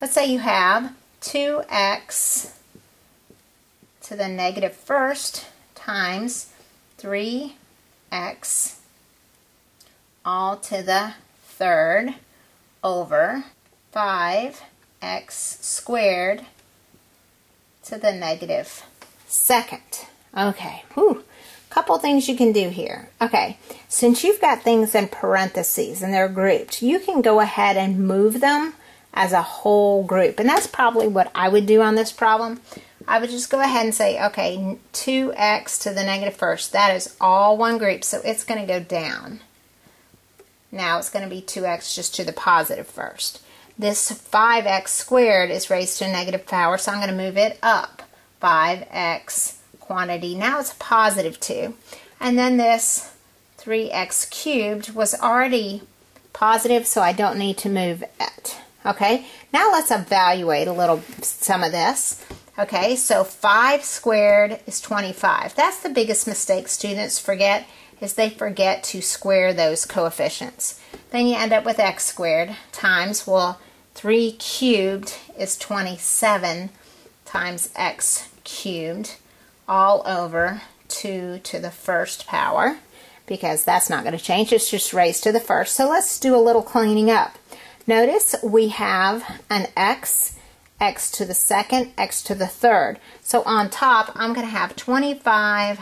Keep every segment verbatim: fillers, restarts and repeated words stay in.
Let's say you have two x to the negative first times three x all to the third over five x squared to the negative second. Okay, whew. Couple things you can do here. Okay, since you've got things in parentheses and they're grouped, you can go ahead and move them as a whole group. And that's probably what I would do on this problem. I would just go ahead and say, okay, two x to the negative first, that is all one group, so it's going to go down. Now it's going to be two x just to the positive first. This five x squared is raised to a negative power, so I'm going to move it up. five x quantity, now it's a positive two. And then this three x cubed was already positive, so I don't need to move it. Okay, now let's evaluate a little some of this. Okay, so five squared is twenty-five. That's the biggest mistake students forget, is they forget to square those coefficients. Then you end up with x squared times, well, three cubed is twenty-seven times x cubed all over two to the first power, because that's not going to change, it's just raised to the first. So let's do a little cleaning up. Notice we have an x, x to the second, x to the third. So on top, I'm going to have twenty-five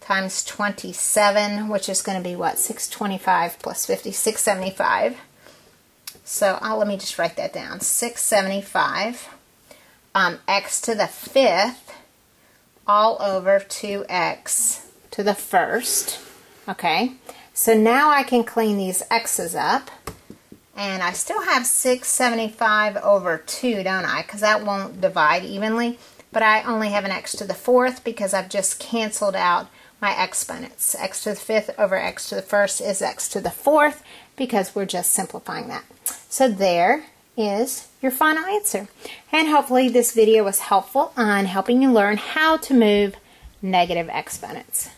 times twenty-seven, which is going to be what, six twenty-five plus fifty, six seventy-five. So I'll, let me just write that down, six seventy-five, um, x to the fifth, all over two x to the first. Okay, so now I can clean these x's up, and I still have six seventy-five over two, don't I? Because that won't divide evenly, but I only have an x to the fourth because I've just canceled out my exponents. X to the fifth over x to the first is x to the fourth, because we're just simplifying that. So there is your final answer. And hopefully this video was helpful on helping you learn how to move negative exponents.